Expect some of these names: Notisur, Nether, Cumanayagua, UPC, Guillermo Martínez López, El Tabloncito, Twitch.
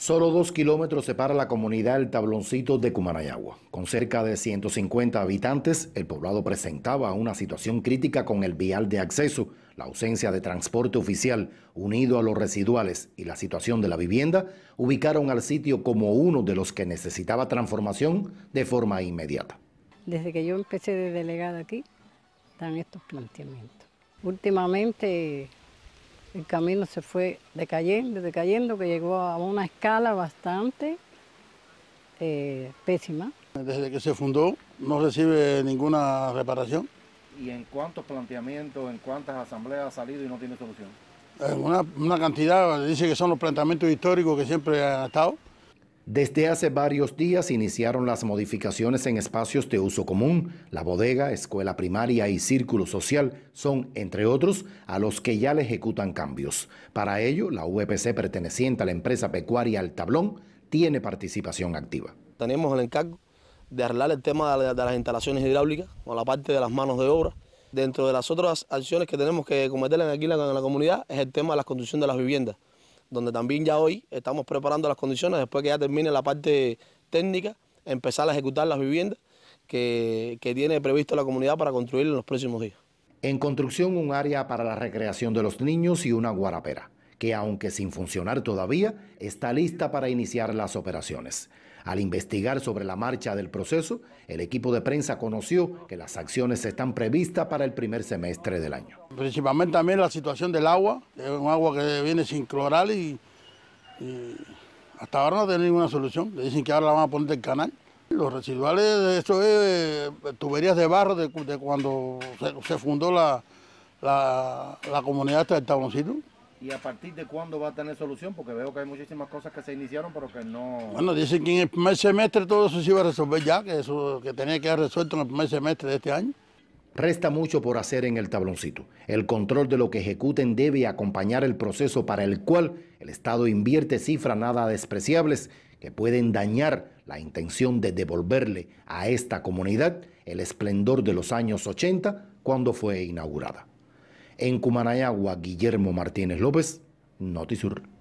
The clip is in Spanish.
Solo 2 kilómetros separa la comunidad El Tabloncito de Cumanayagua. Con cerca de 150 habitantes, el poblado presentaba una situación crítica con el vial de acceso, la ausencia de transporte oficial, unido a los residuales y la situación de la vivienda, ubicaron al sitio como uno de los que necesitaba transformación de forma inmediata. Desde que yo empecé de delegada aquí, dan estos planteamientos. Últimamente el camino se fue decayendo, que llegó a una escala bastante pésima. Desde que se fundó no recibe ninguna reparación. ¿Y en cuántos planteamientos, en cuántas asambleas ha salido y no tiene solución? Una cantidad, dice que son los planteamientos históricos que siempre han estado. Desde hace varios días iniciaron las modificaciones en espacios de uso común. La bodega, escuela primaria y círculo social son, entre otros, a los que ya le ejecutan cambios. Para ello, la UPC perteneciente a la empresa pecuaria El Tablón tiene participación activa. Tenemos el encargo de arreglar el tema de las instalaciones hidráulicas con la parte de las manos de obra. Dentro de las otras acciones que tenemos que cometer aquí en la comunidad es el tema de la construcción de las viviendas, donde también ya hoy estamos preparando las condiciones, después que ya termine la parte técnica, empezar a ejecutar las viviendas que tiene previsto la comunidad para construir en los próximos días. En construcción, un área para la recreación de los niños y una guarapera, que aunque sin funcionar todavía, está lista para iniciar las operaciones. Al investigar sobre la marcha del proceso, el equipo de prensa conoció que las acciones están previstas para el primer semestre del año. Principalmente también la situación del agua, es un agua que viene sin cloral y hasta ahora no tiene ninguna solución. Le dicen que ahora la van a poner del canal. Los residuales, eso es tuberías de barro de cuando se fundó la comunidad del Tabloncito. ¿Y a partir de cuándo va a tener solución? Porque veo que hay muchísimas cosas que se iniciaron, pero que no... Bueno, dicen que en el primer semestre todo eso se iba a resolver ya, que tenía que haber resuelto en el primer semestre de este año. Resta mucho por hacer en El Tabloncito. El control de lo que ejecuten debe acompañar el proceso para el cual el Estado invierte cifras nada despreciables que pueden dañar la intención de devolverle a esta comunidad el esplendor de los años 80 cuando fue inaugurada. En Cumanayagua, Guillermo Martínez López, Notisur.